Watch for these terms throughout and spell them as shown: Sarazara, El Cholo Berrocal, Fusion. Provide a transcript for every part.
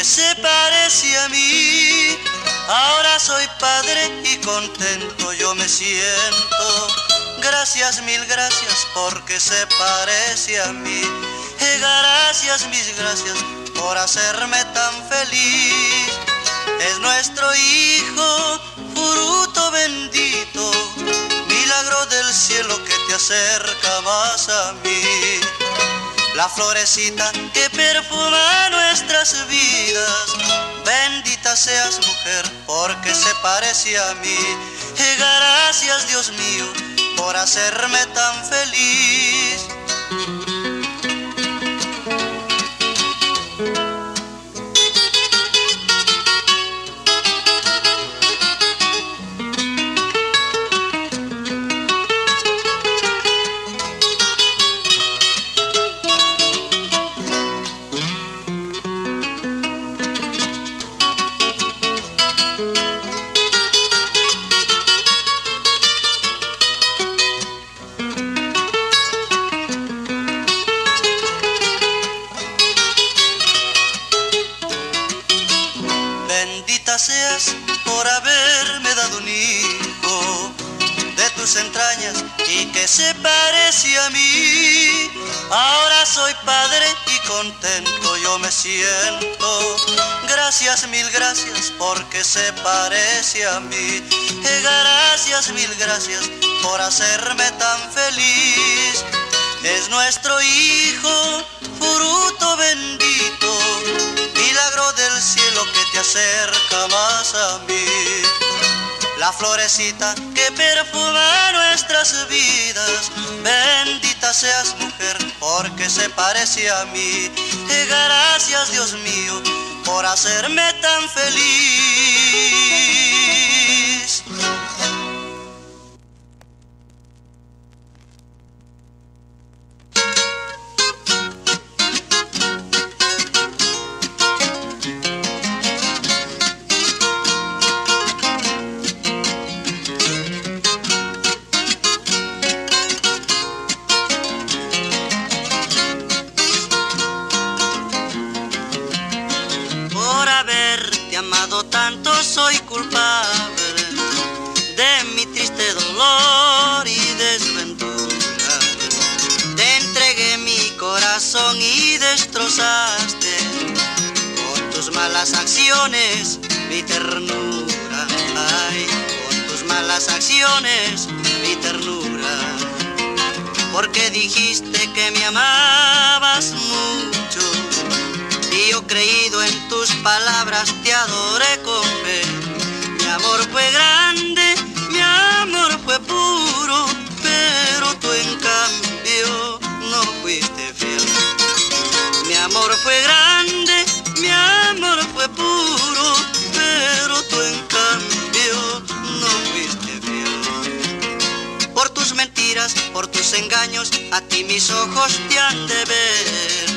que se parece a mí. Ahora soy padre y contento yo me siento. Gracias, mil gracias, porque se parece a mí. Gracias, mis gracias, por hacerme tan feliz. Es nuestro hijo, fruto bendito, milagro del cielo que te acerca más a mí. La florecita que perfuma nuestras vidas, bendita seas mujer, porque se parece a mí. Gracias, Dios mío, por hacerme tan feliz. Por haberme dado un hijo de tus entrañas y que se parece a mí. Ahora soy padre y contento yo me siento. Gracias, mil gracias, porque se parece a mí. Gracias, mil gracias, por hacerme tan feliz. Es nuestro hijo, fruto bendito, milagro del cielo que te acerca más a mí. La florecita que perfuma nuestras vidas, bendita seas mujer, porque se parece a mí. Gracias, Dios mío, por hacerme tan feliz. Mi ternura, ay, con tus malas acciones, mi ternura, porque dijiste que me amabas mucho, y yo creído en tus palabras te adoré con fe. Mi amor fue grande, mi amor fue puro, pero tú en cambio no fuiste fiel. Mi amor fue grande, mi amor fue puro, pero tú en cambio no fuiste fiel. Por tus mentiras, por tus engaños, a ti mis ojos te han de ver.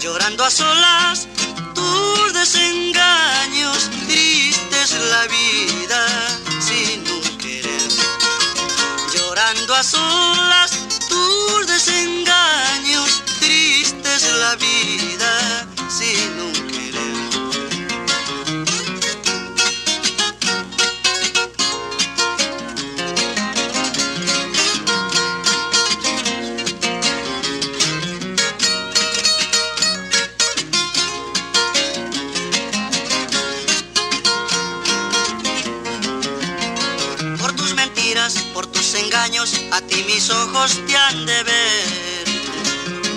Llorando a solas tus desengaños, triste es la vida sin un querer. Llorando a solas tus desengaños, triste es la vida sin un querer. Por tus engaños a ti mis ojos te han de ver.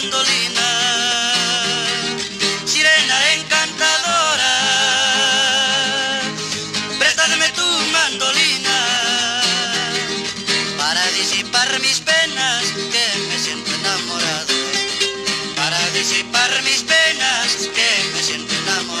mandolina, sirena encantadora, préstame tu mandolina para disipar mis penas, que me siento enamorado, para disipar mis penas, que me siento enamorado.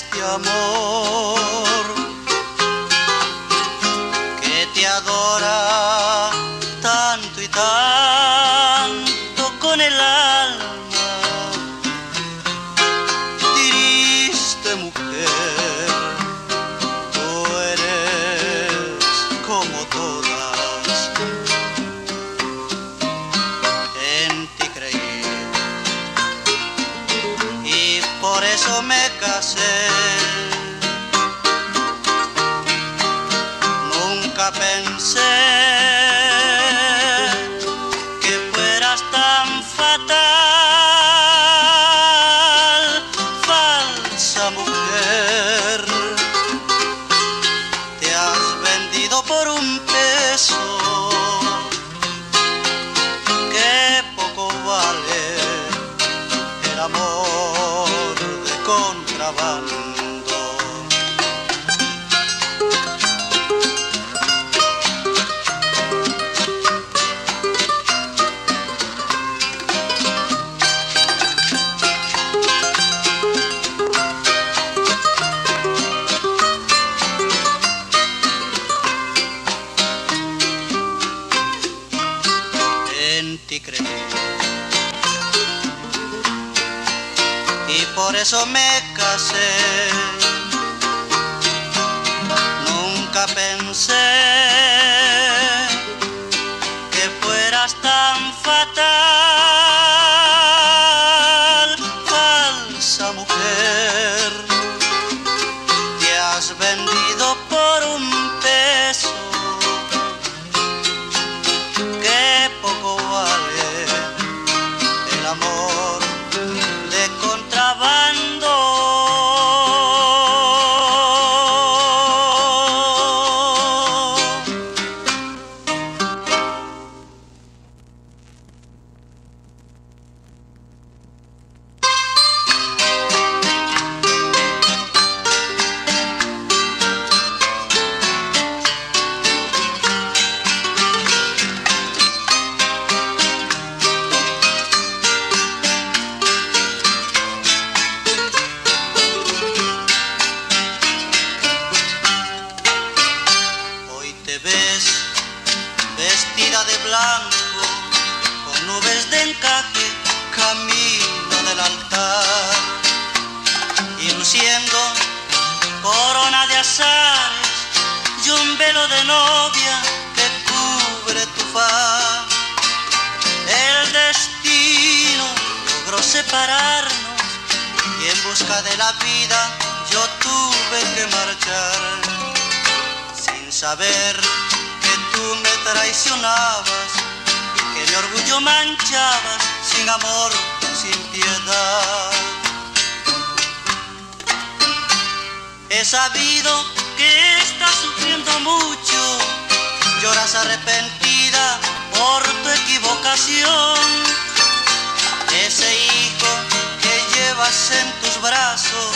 este amor que te adora tanto y tanto con el alma. Triste mujer, tú eres como todas. En ti creí y por eso me casé. Nunca pensé que fueras tan fatal, falsa mujer. Te has vendido por un peso que poco vale, el amor de contrabando. Y por eso me casé. Nunca pensé que fueras tan fatal, falsa mujer. Te has vendido por un peso que poco vale, el amor de contrabando. Vestida de blanco, con nubes de encaje, camino del altar, y luciendo corona de azares y un velo de novia que cubre tu faz. El destino logró separarnos, y en busca de la vida yo tuve que marchar, sin saber que tú me traicionabas, que mi orgullo manchabas, sin amor, sin piedad. He sabido que estás sufriendo mucho, lloras arrepentida por tu equivocación. Ese hijo que llevas en tus brazos,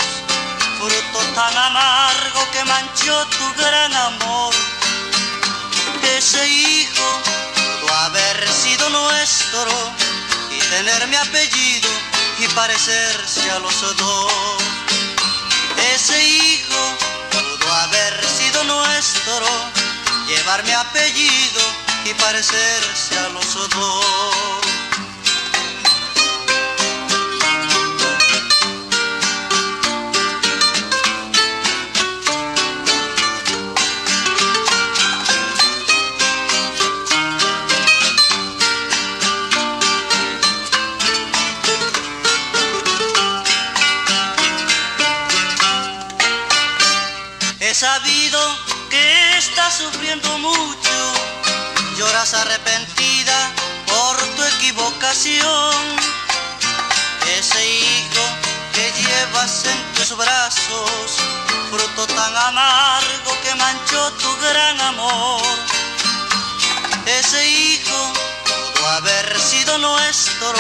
fruto tan amargo que manchó tu gran amor. Ese hijo pudo haber sido nuestro y tener mi apellido y parecerse a los dos. Ese hijo pudo haber sido nuestro, llevar mi apellido y parecerse a los dos. He sabido que estás sufriendo mucho, lloras arrepentida por tu equivocación. Ese hijo que llevas en tus brazos, fruto tan amargo que manchó tu gran amor. Ese hijo pudo haber sido nuestro,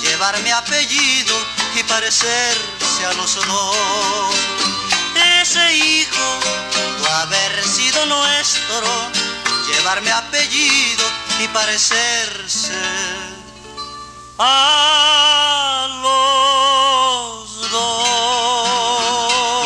llevar mi apellido y parecerse a los dos. Ese hijo pudo haber sido nuestro, llevar mi apellido y parecerse a los dos.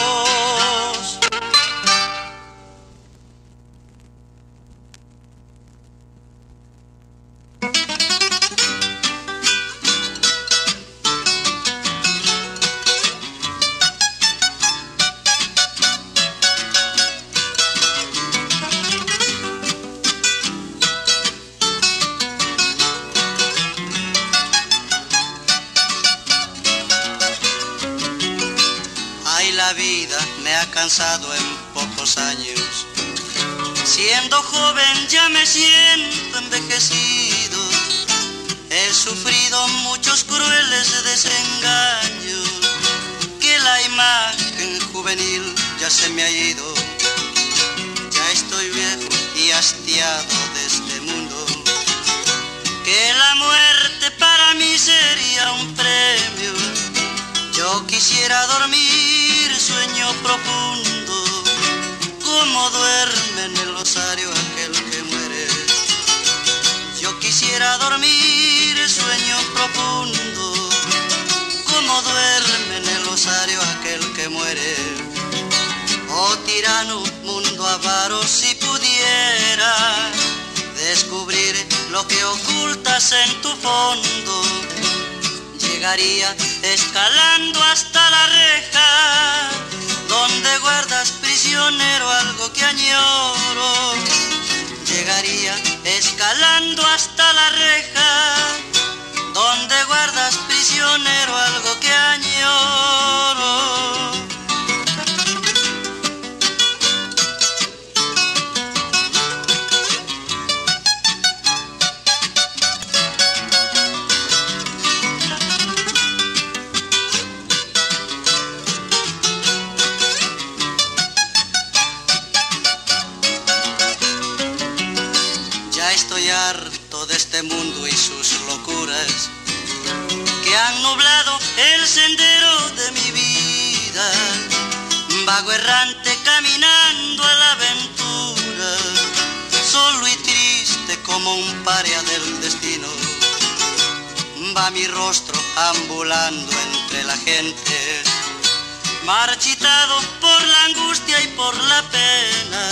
la vida me ha cansado en pocos años. Siendo joven ya me siento envejecido, he sufrido muchos crueles desengaños, que la imagen juvenil ya se me ha ido. Ya estoy viejo y hastiado de este mundo, que la muerte para mí sería un premio. Yo quisiera dormir sueño profundo, como duerme en el osario aquel que muere. Yo quisiera dormir sueño profundo, como duerme en el osario aquel que muere. Oh tirano, mundo avaro, si pudiera descubrir lo que ocultas en tu fondo, llegaría escalando hasta la reja donde guardas prisionero algo que añoro. Llegaría escalando hasta la reja donde guardas prisionero algo que añoro. Estoy harto de este mundo y sus locuras, que han nublado el sendero de mi vida. Vago errante caminando a la aventura, solo y triste como un paria del destino. Va mi rostro ambulando entre la gente, marchitado por la angustia y por la pena.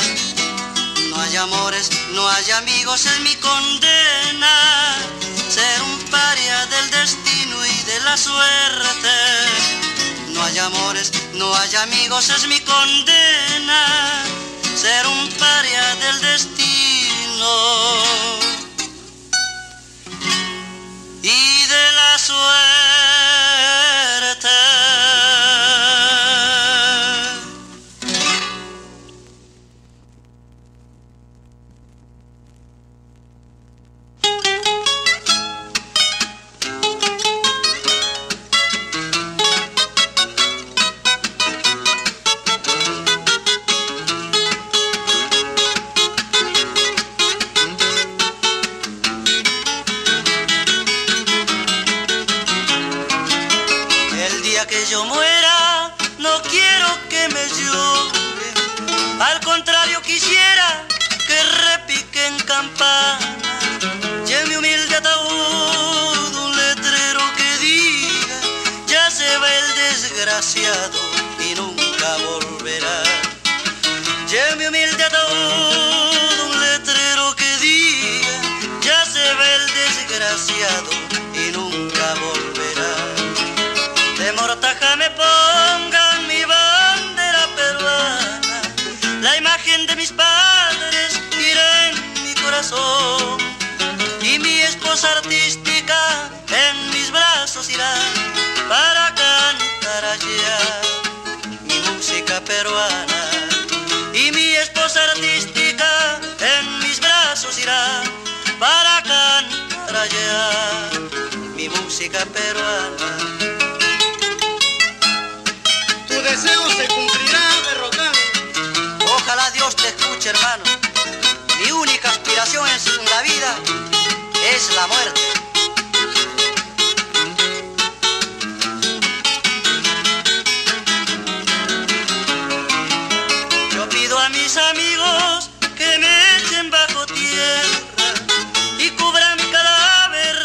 No hay amores, no hay amigos, es mi condena ser un paria del destino y de la suerte. No hay amores, no hay amigos, es mi condena ser un paria del destino y de la suerte. Y nunca volverá. Lleve mi humilde ataúd un letrero que diga: ya se ve el desgraciado y nunca volverá. De mortaja me pongan mi bandera peruana, la imagen de mis padres irá en mi corazón, y mi esposa artística en mis brazos irá para cantar allá mi música peruana, y mi esposa artística en mis brazos irá para cantar allá mi música peruana. Tu deseo se cumplirá, Berrocal. Ojalá Dios te escuche, hermano. Mi única aspiración en la vida es la muerte. A mis amigos que me echen bajo tierra y cubran mi cadáver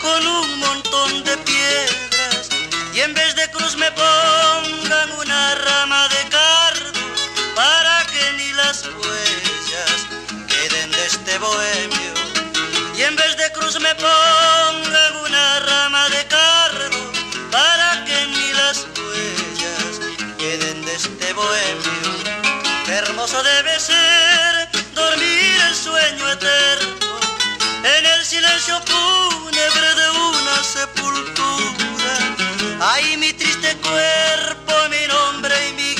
con un montón de piedras, y en vez de cruz me pongan una rama de cardo para que ni las huellas queden de este bohemio, y en vez de cruz me pongan una rama de cardo para que ni las huellas queden de este bohemio. Hermoso debe ser dormir el sueño eterno en el silencio fúnebre de una sepultura. Ay, mi triste cuerpo, mi nombre y mi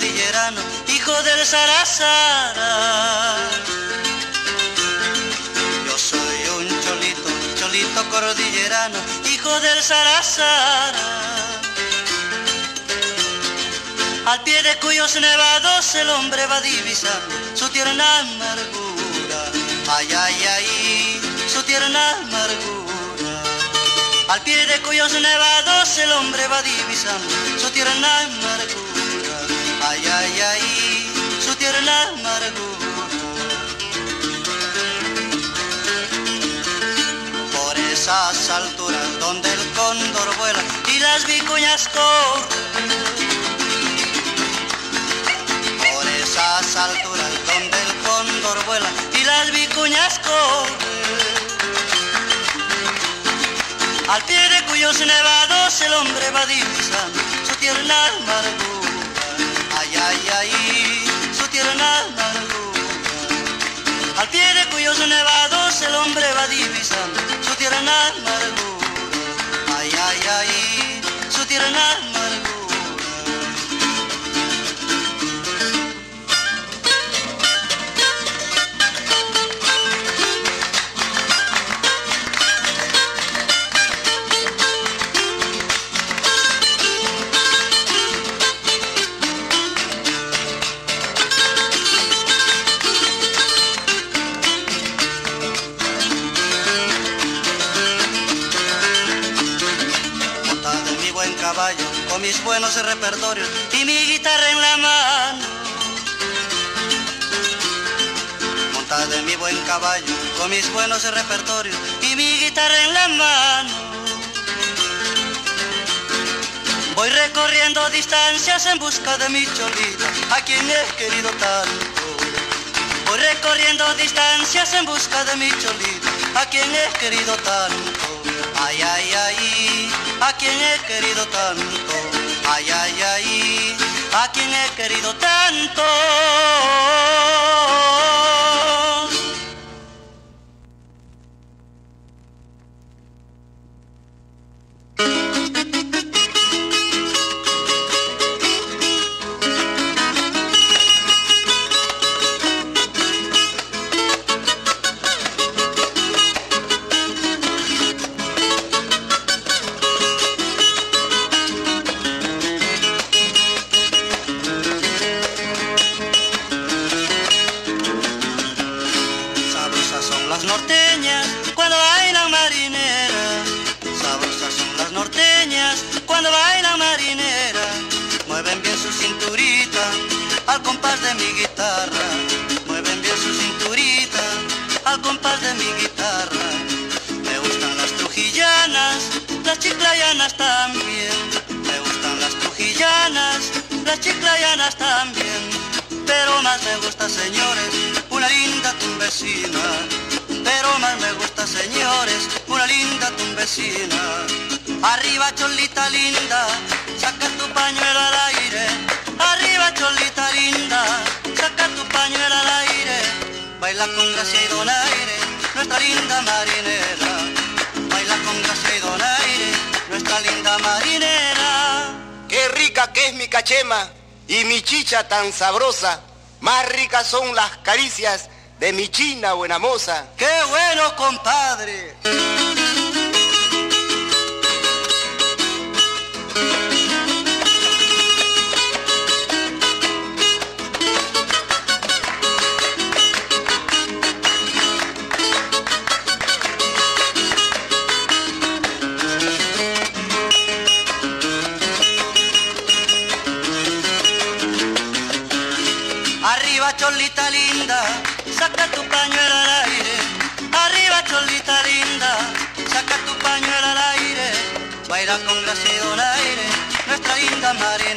cordillerano, hijo del Sarazara. Yo soy un cholito, cholito cordillerano, hijo del Sarazara, al pie de cuyos nevados el hombre va divisando su tierna amargura. Ay, ay, ay, su tierna amargura, al pie de cuyos nevados el hombre va divisando su tierna amargura. Ay, ay, ay, su tierna amargura. Por esas alturas donde el cóndor vuela y las vicuñas corren, las alturas donde el cóndor vuela y las vicuñas corren, al pie de cuyos nevados el hombre va divisando su tierna amargura. Ay, ay, ay, su tierna amargura, al pie de cuyos nevados el hombre va divisando su tierna amargura. Ay, ay, ay, su tierna amargura. Con mis buenos repertorios y mi guitarra en la mano, montada en mi buen caballo, con mis buenos repertorios y mi guitarra en la mano, voy recorriendo distancias en busca de mi cholita, a quien he querido tanto. Voy recorriendo distancias en busca de mi cholita, a quien he querido tanto. Ay, ay, ay, a quien he querido tanto. Ay, ay, ay, a quien he querido tanto. Tan sabrosa, más ricas son las caricias de mi china buena moza. ¡Qué bueno, compadre! Cholita linda, saca tu pañuelo al aire. Arriba, cholita linda, saca tu pañuelo al aire. Baila con gracia y donaire, nuestra linda María.